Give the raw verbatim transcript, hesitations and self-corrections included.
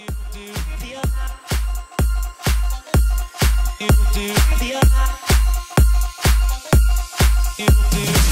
You do, you do, you do.